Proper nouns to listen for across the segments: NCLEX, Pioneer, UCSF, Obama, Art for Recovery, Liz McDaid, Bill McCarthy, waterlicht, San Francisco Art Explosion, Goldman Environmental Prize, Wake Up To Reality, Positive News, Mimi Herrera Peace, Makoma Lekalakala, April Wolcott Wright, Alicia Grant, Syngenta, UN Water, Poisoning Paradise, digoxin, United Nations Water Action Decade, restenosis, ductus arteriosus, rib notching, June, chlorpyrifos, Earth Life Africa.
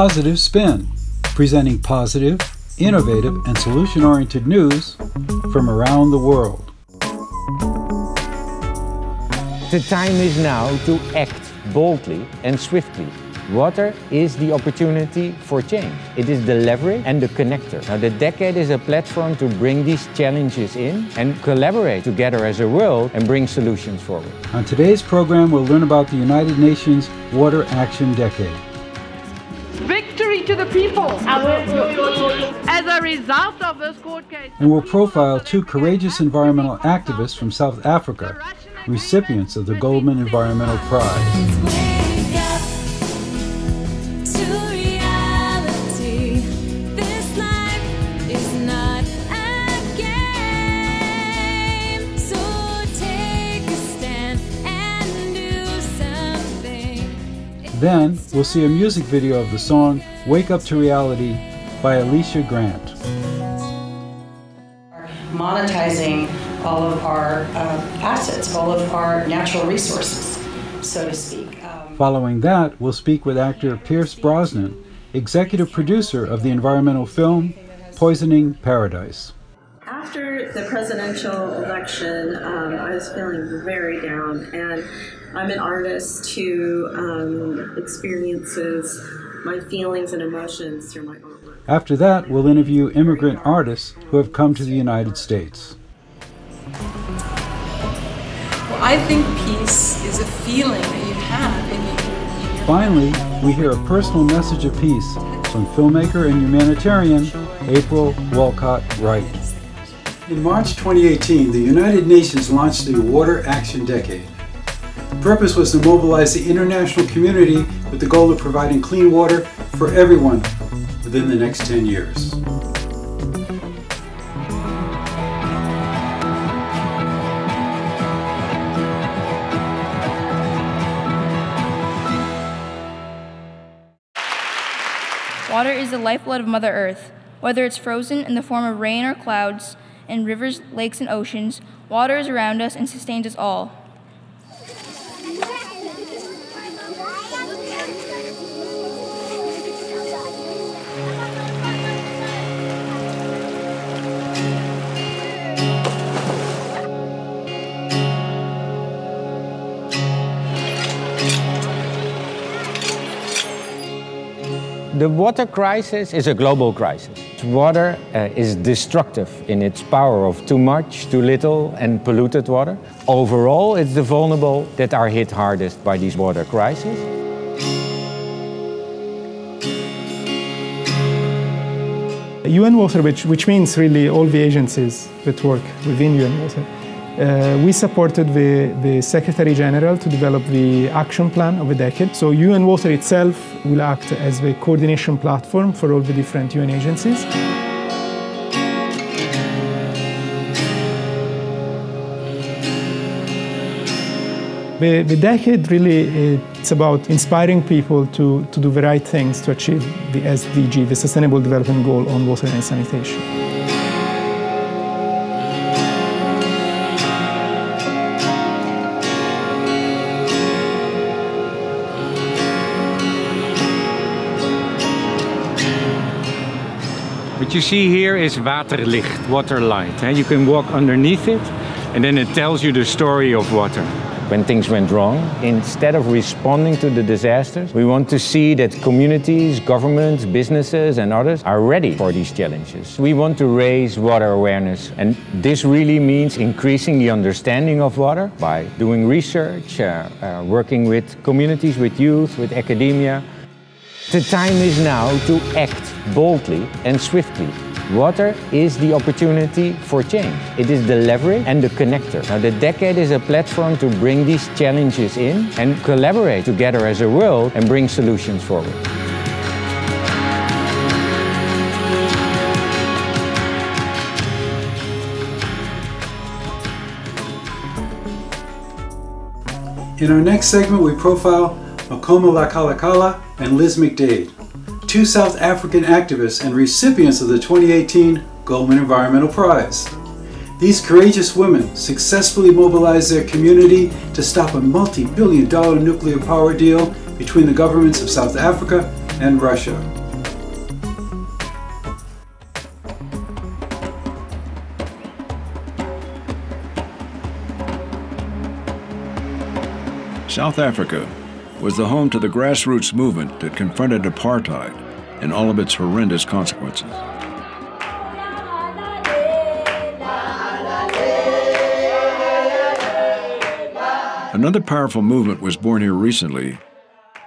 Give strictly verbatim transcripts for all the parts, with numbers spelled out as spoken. Positive Spin, presenting positive, innovative, and solution-oriented news from around the world. The time is now to act boldly and swiftly. Water is the opportunity for change. It is the leverage and the connector. Now, the decade is a platform to bring these challenges in and collaborate together as a world and bring solutions forward. On today's program, we'll learn about the United Nations Water Action Decade. Victory to the people! As a result of this court case... And we'll profile two courageous environmental activists from South Africa, recipients of the Goldman Environmental Prize. Then, we'll see a music video of the song Wake Up To Reality by Alicia Grant. Monetizing all of our uh, assets, all of our natural resources, so to speak. Um, Following that, we'll speak with actor Pierce Brosnan, executive producer of the environmental film Poisoning Paradise. After the presidential election, um, I was feeling very down, and I'm an artist who um, experiences my feelings and emotions through my artwork. After that, we'll interview immigrant artists who have come to the United States. Well, I think peace is a feeling that you have in you. Finally, we hear a personal message of peace from filmmaker and humanitarian April Wolcott Wright. In March twenty eighteen, the United Nations launched the Water Action Decade. The purpose was to mobilize the international community with the goal of providing clean water for everyone within the next ten years. Water is the lifeblood of Mother Earth. Whether it's frozen in the form of rain or clouds, in rivers, lakes, and oceans, water is around us and sustains us all. The water crisis is a global crisis. Water uh, is destructive in its power of too much, too little, and polluted water. Overall, it's the vulnerable that are hit hardest by these water crises. U N Water, which, which means really all the agencies that work within U N Water, Uh, we supported the, the Secretary General to develop the action plan of the decade. So U N Water itself will act as the coordination platform for all the different U N agencies. The, the decade really it's about inspiring people to, to do the right things to achieve the S D G, the Sustainable Development Goal on water and sanitation. What you see here is waterlicht, water light. You can walk underneath it and then it tells you the story of water. When things went wrong, instead of responding to the disasters, we want to see that communities, governments, businesses and others are ready for these challenges. We want to raise water awareness, and this really means increasing the understanding of water by doing research, uh, uh, working with communities, with youth, with academia. The time is now to act boldly and swiftly. Water is the opportunity for change. It is the leverage and the connector. Now, the decade is a platform to bring these challenges in and collaborate together as a world and bring solutions forward. In our next segment, we profile Makoma Lekalakala and Liz McDaid, two South African activists and recipients of the twenty eighteen Goldman Environmental Prize. These courageous women successfully mobilized their community to stop a multi-billion dollar nuclear power deal between the governments of South Africa and Russia. South Africa was the home to the grassroots movement that confronted apartheid and all of its horrendous consequences. Another powerful movement was born here recently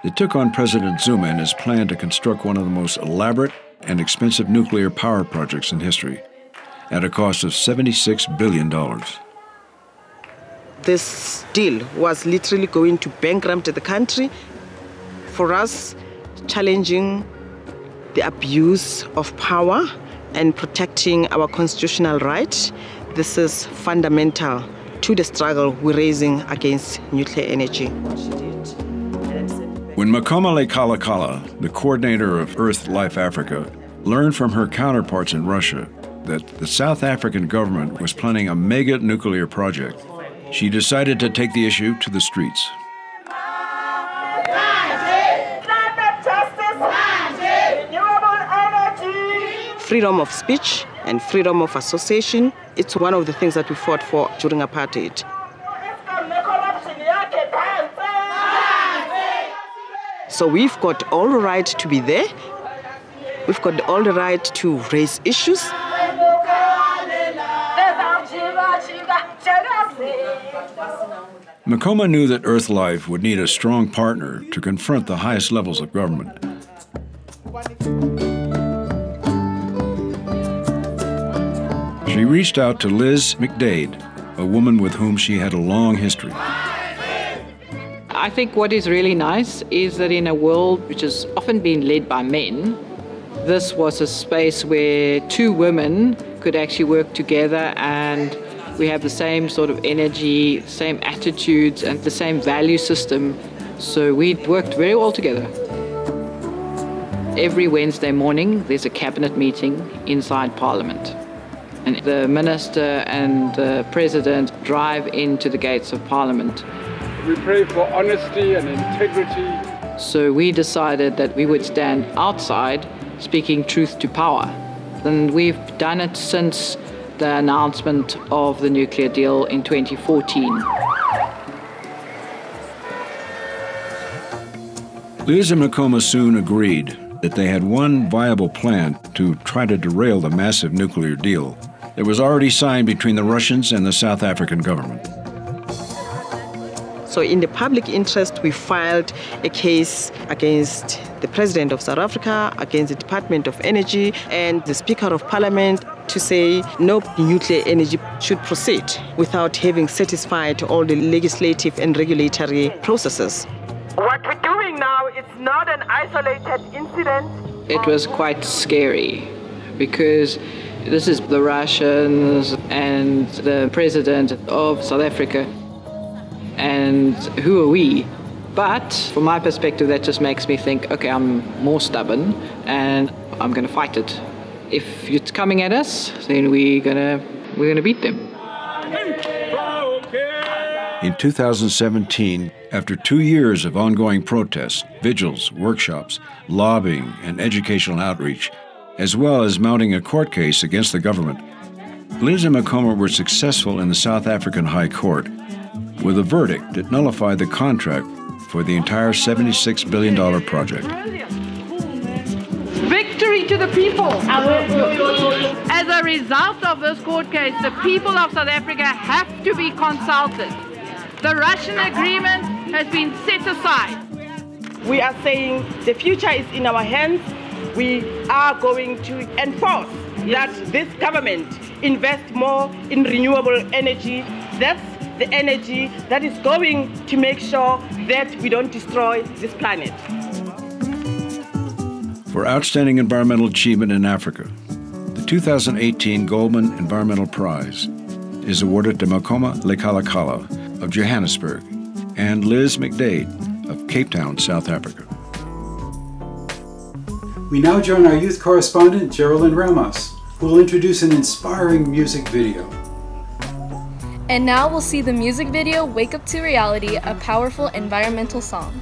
that took on President Zuma and his plan to construct one of the most elaborate and expensive nuclear power projects in history at a cost of seventy-six billion dollars. This deal was literally going to bankrupt the country. For us, challenging the abuse of power and protecting our constitutional rights, this is fundamental to the struggle we're raising against nuclear energy. When Makoma Lekalakala, the coordinator of Earth Life Africa, learned from her counterparts in Russia that the South African government was planning a mega nuclear project, she decided to take the issue to the streets. Climate justice, renewable energy. Freedom of speech and freedom of association, it's one of the things that we fought for during apartheid. So we've got all the right to be there. We've got all the right to raise issues. Makoma knew that Earth Life would need a strong partner to confront the highest levels of government. She reached out to Liz McDaid, a woman with whom she had a long history. I think what is really nice is that in a world which has often been led by men, this was a space where two women could actually work together, and we have the same sort of energy, same attitudes, and the same value system. So we worked very well together. Every Wednesday morning, there's a cabinet meeting inside Parliament. And the Minister and the President drive into the gates of Parliament. We pray for honesty and integrity. So we decided that we would stand outside speaking truth to power. And we've done it since the announcement of the nuclear deal in twenty fourteen. Liz and Makoma soon agreed that they had one viable plan to try to derail the massive nuclear deal that was already signed between the Russians and the South African government. So in the public interest, we filed a case against the President of South Africa, against the Department of Energy, and the Speaker of Parliament to say no nuclear energy should proceed without having satisfied all the legislative and regulatory processes. What we're doing now, it's not an isolated incident. It was quite scary because this is the Russians and the President of South Africa. And who are we? But from my perspective, that just makes me think, okay, I'm more stubborn and I'm going to fight it. If it's coming at us, then we're going to we're going to beat them. In two thousand seventeen, after two years of ongoing protests, vigils, workshops, lobbying, and educational outreach, as well as mounting a court case against the government, Liz and Makoma were successful in the South African High Court with a verdict that nullified the contract for the entire seventy-six billion dollars project. Victory to the people! As a result of this court case, the people of South Africa have to be consulted. The Russian agreement has been set aside. We are saying the future is in our hands. We are going to enforce that this government invest more in renewable energy. That's the energy that is going to make sure that we don't destroy this planet. For outstanding environmental achievement in Africa, the two thousand eighteen Goldman Environmental Prize is awarded to Makoma Lekalakala of Johannesburg and Liz McDaid of Cape Town, South Africa. We now join our youth correspondent, Jenalyn Ramos, who will introduce an inspiring music video. And now we'll see the music video, Wake Up To Reality, a powerful environmental song.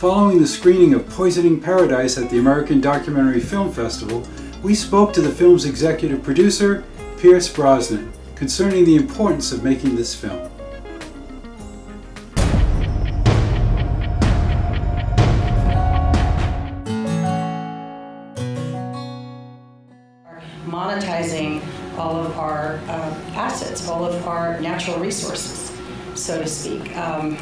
Following the screening of Poisoning Paradise at the American Documentary Film Festival, we spoke to the film's executive producer, Pierce Brosnan, concerning the importance of making this film. Monetizing all of our uh, assets, all of our natural resources, so to speak. Um,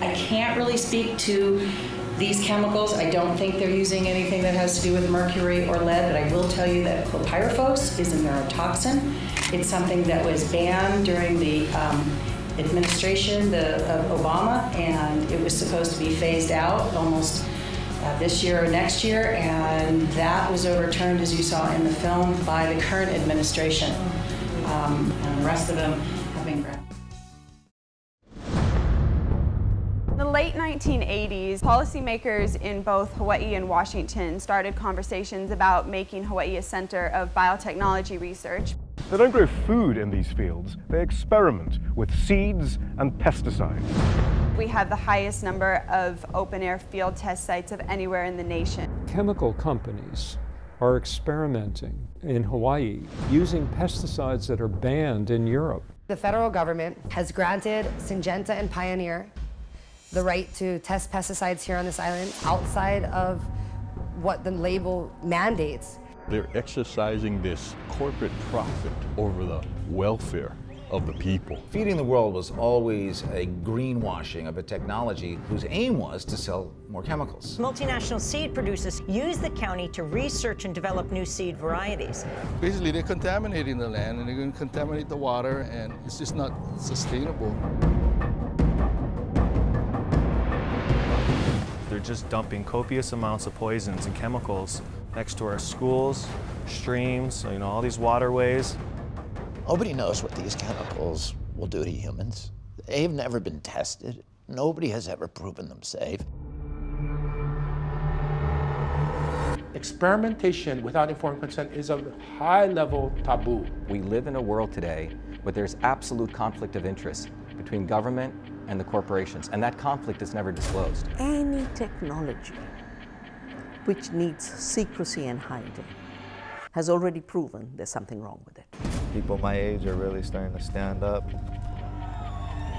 I can't really speak to these chemicals. I don't think they're using anything that has to do with mercury or lead, but I will tell you that chlorpyrifos is a neurotoxin. It's something that was banned during the um, administration the, of Obama, and it was supposed to be phased out almost Uh, this year or next year, and that was overturned, as you saw in the film, by the current administration, um, and the rest of them have been grabbed. In the late nineteen eighties, policymakers in both Hawaii and Washington started conversations about making Hawaii a center of biotechnology research. They don't grow food in these fields, they experiment with seeds and pesticides. We have the highest number of open-air field test sites of anywhere in the nation. Chemical companies are experimenting in Hawaii using pesticides that are banned in Europe. The federal government has granted Syngenta and Pioneer the right to test pesticides here on this island outside of what the label mandates. They're exercising this corporate profit over the welfare of the people. Feeding the World was always a greenwashing of a technology whose aim was to sell more chemicals. Multinational seed producers use the county to research and develop new seed varieties. Basically, they're contaminating the land and they're going to contaminate the water, and it's just not sustainable. They're just dumping copious amounts of poisons and chemicals next to our schools, streams, you know, all these waterways. Nobody knows what these chemicals will do to humans. They've never been tested. Nobody has ever proven them safe. Experimentation without informed consent is a high-level taboo. We live in a world today where there's absolute conflict of interest between government and the corporations, and that conflict is never disclosed. Any technology which needs secrecy and hiding has already proven there's something wrong with it. People my age are really starting to stand up,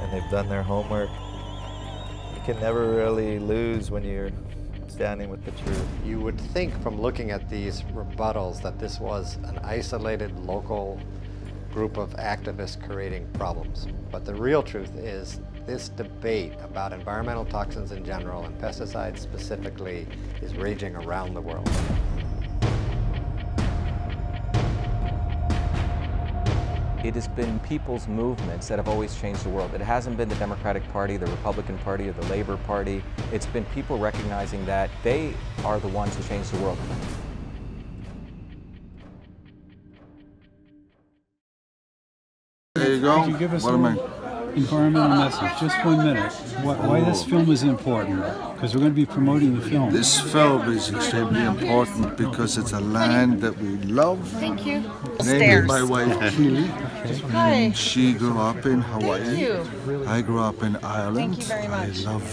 and they've done their homework. You can never really lose when you're standing with the truth. You would think from looking at these rebuttals that this was an isolated local group of activists creating problems. But the real truth is this debate about environmental toxins in general and pesticides specifically is raging around the world. It has been people's movements that have always changed the world. It hasn't been the Democratic Party, the Republican Party, or the Labor Party. It's been people recognizing that they are the ones who change the world. There you go. Could you give us an environmental message? Just one minute. What, why this film is important? Because we're going to be promoting the film. This film is extremely important because it's a land that we love. Thank you. Named my wife, Keely. Hi. She grew up in Hawaii. I grew up in Ireland. Thank you very much. I love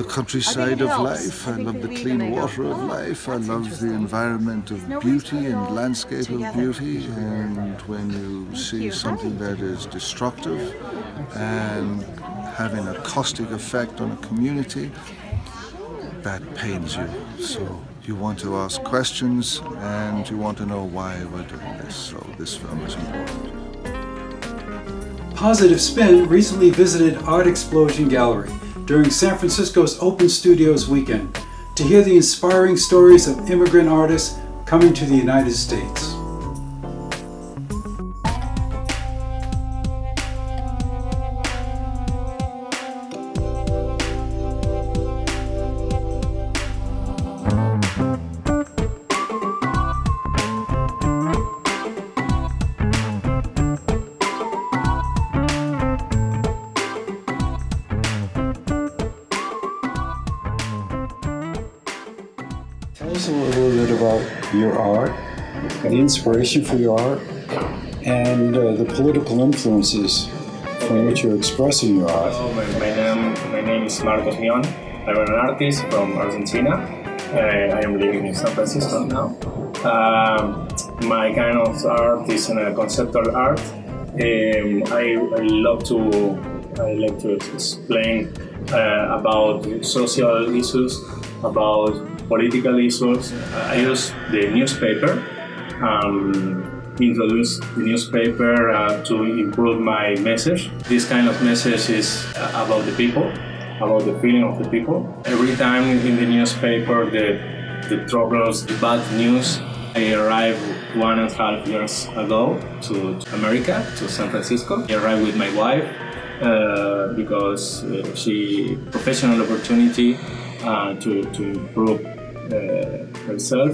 the countryside of life. I love the clean water of life. I love the environment of beauty and landscape of beauty. And when you see something that is destructive and having a caustic effect on a community, that pains you. So you want to ask questions and you want to know why we're doing this. So this film is important. Positive Spin recently visited Art Explosion Gallery during San Francisco's Open Studios weekend to hear the inspiring stories of immigrant artists coming to the United States. Inspiration for your art and uh, the political influences from which you're expressing your art. Hello, my, my, name, my name is Marcos Mion. I'm an artist from Argentina. Uh, I am living in San Francisco now. Uh, my kind of art is uh, conceptual art. Um, I, I love to I love to explain uh, about social issues, about political issues. I use the newspaper. Um, introduce the newspaper uh, to improve my message. This kind of message is uh, about the people, about the feeling of the people. Every time in the newspaper, the the troubles, the bad news. I arrived one and a half years ago to, to America, to San Francisco. I arrived with my wife uh, because uh, she had a professional opportunity uh, to, to improve uh, herself.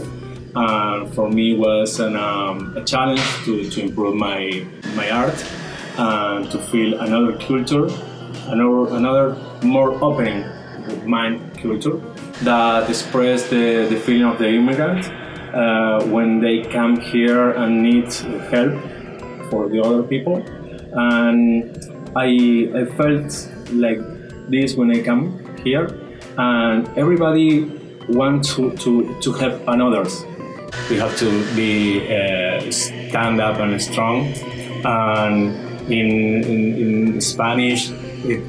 Uh, for me was an, um, a challenge to, to improve my, my art, uh, to feel another culture, another, another more opening mind culture that expressed the, the feeling of the immigrant uh, when they come here and need help for the other people. And I, I felt like this when I come here, and everybody wants to, to, to help others. We have to be uh, stand up and strong. And in, in, in Spanish, it,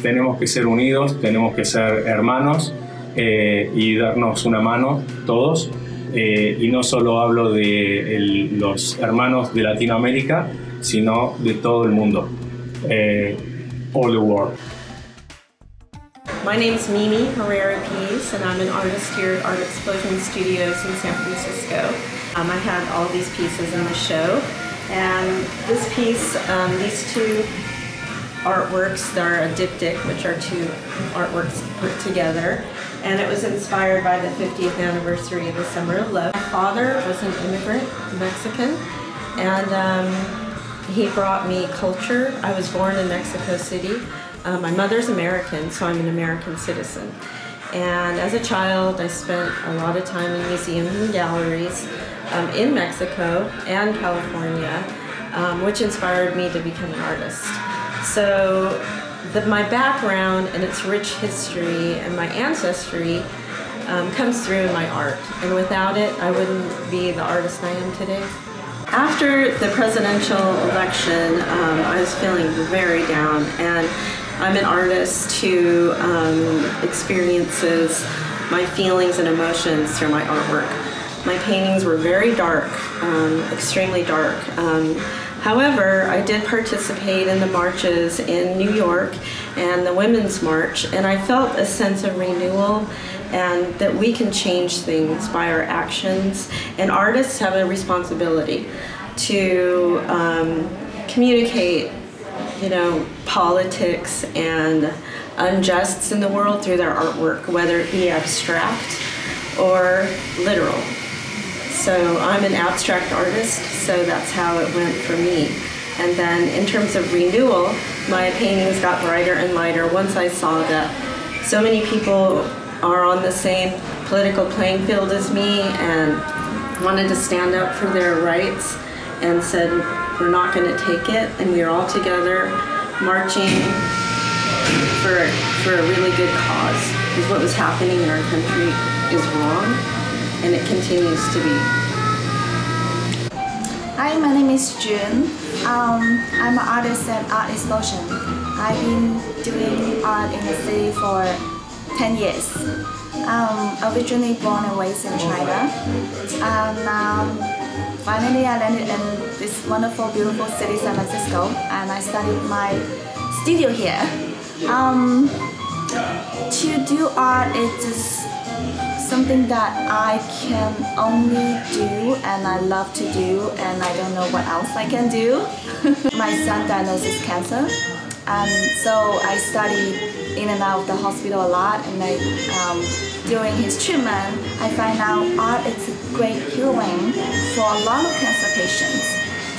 tenemos que ser unidos, tenemos que ser hermanos eh, y darnos una mano todos. Eh, y no solo hablo de el, los hermanos de Latinoamérica, sino de todo el mundo. Eh, all the world. My name is Mimi Herrera Peace, and I'm an artist here at Art Explosion Studios in San Francisco. Um, I had all these pieces in the show, and this piece, um, these two artworks, they're a diptych, which are two artworks put together, and it was inspired by the fiftieth anniversary of the Summer of Love. My father was an immigrant, Mexican, and um, he brought me culture. I was born in Mexico City. Uh, my mother's American, so I'm an American citizen. And as a child, I spent a lot of time in museums and galleries um, in Mexico and California, um, which inspired me to become an artist. So the, my background and its rich history and my ancestry um, comes through in my art. And without it, I wouldn't be the artist I am today. After the presidential election, um, I was feeling very down, and I'm an artist who um, experiences my feelings and emotions through my artwork. My paintings were very dark, um, extremely dark. Um, however, I did participate in the marches in New York and the Women's March, and I felt a sense of renewal and that we can change things by our actions. And artists have a responsibility to um, communicate, you know, politics and injustice in the world through their artwork, whether it be abstract or literal. So I'm an abstract artist, so that's how it went for me. And then in terms of renewal, my paintings got brighter and lighter once I saw that so many people are on the same political playing field as me and wanted to stand up for their rights and said, we're not going to take it, and we are all together marching for a, for a really good cause, because what was happening in our country is wrong, and it continues to be. Hi, my name is June. Um, I'm an artist at Art Explosion. I've been doing art in the city for ten years. Um, originally born and raised in China, and um, finally, I landed in this wonderful, beautiful city, San Francisco, and I started my studio here. Um, to do art is just something that I can only do, and I love to do, and I don't know what else I can do. My son diagnosed with cancer, and so I studied in and out of the hospital a lot, and I, um, during his treatment, I find out art is a great healing for a lot of cancer patients.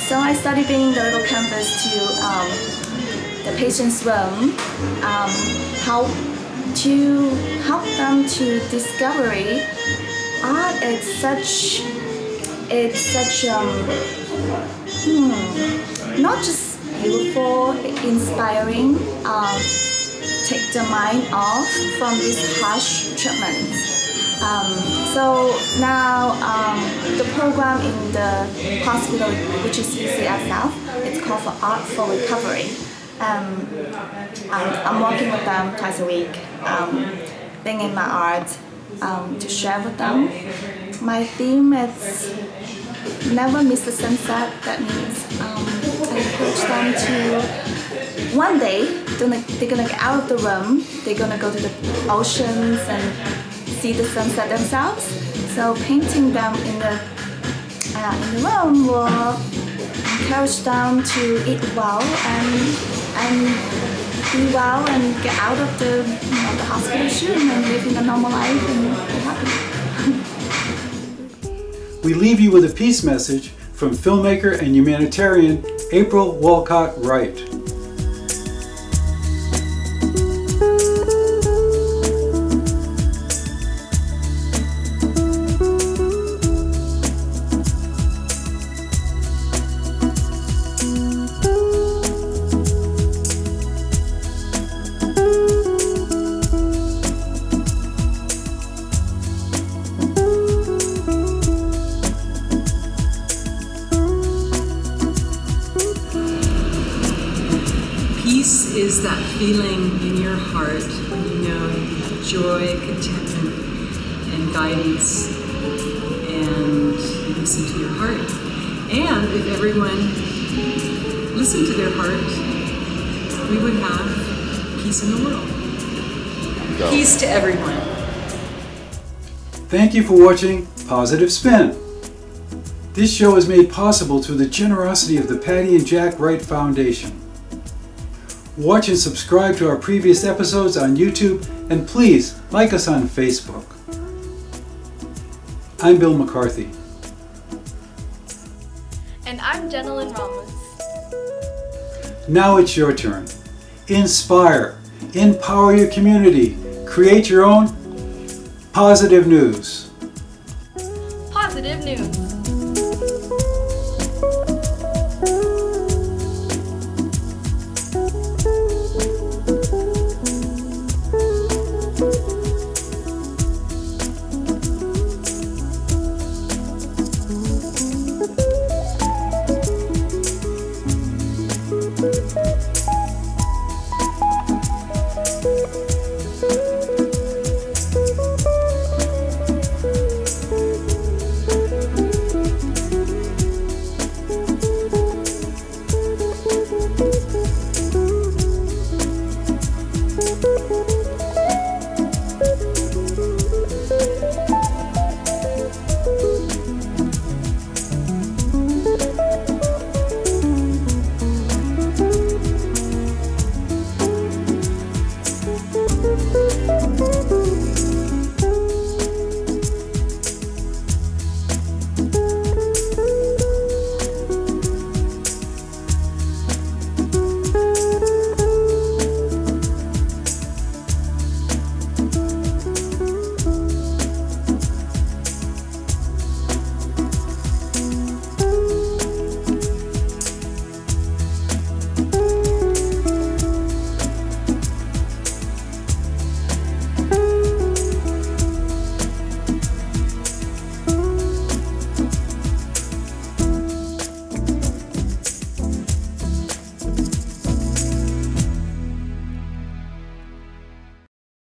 So I started bringing the little canvas to um, the patient's room, um, how to help them to discover art is such, it's such, um, hmm, not just beautiful, inspiring, um, take the mind off from this harsh treatment. Um, so now um, the program in the hospital, which is U C S F, it's called for Art for Recovery. Um, and I'm working with them twice a week, um, bringing my art um, to share with them. My theme is never miss the sunset. That means um, I encourage them to, one day, they're gonna get out of the room, they're gonna go to the oceans and see the sunset themselves. So painting them in the, uh, in the room will encourage them to eat well and, and be well and get out of the, you know, the hospital room and living a normal life and be happy. We leave you with a peace message from filmmaker and humanitarian April Wolcott Wright. Is that feeling in your heart when you know joy, contentment, and guidance, and you listen to your heart. And if everyone listened to their heart, we would have peace in the world. Peace to everyone. Thank you for watching Positive Spin. This show is made possible through the generosity of the Patty and Jack Wright Foundation. Watch and subscribe to our previous episodes on YouTube, and please like us on Facebook. I'm Bill McCarthy. And I'm Jenalyn Ramos. Now it's your turn. Inspire, empower your community, create your own positive news. Positive news.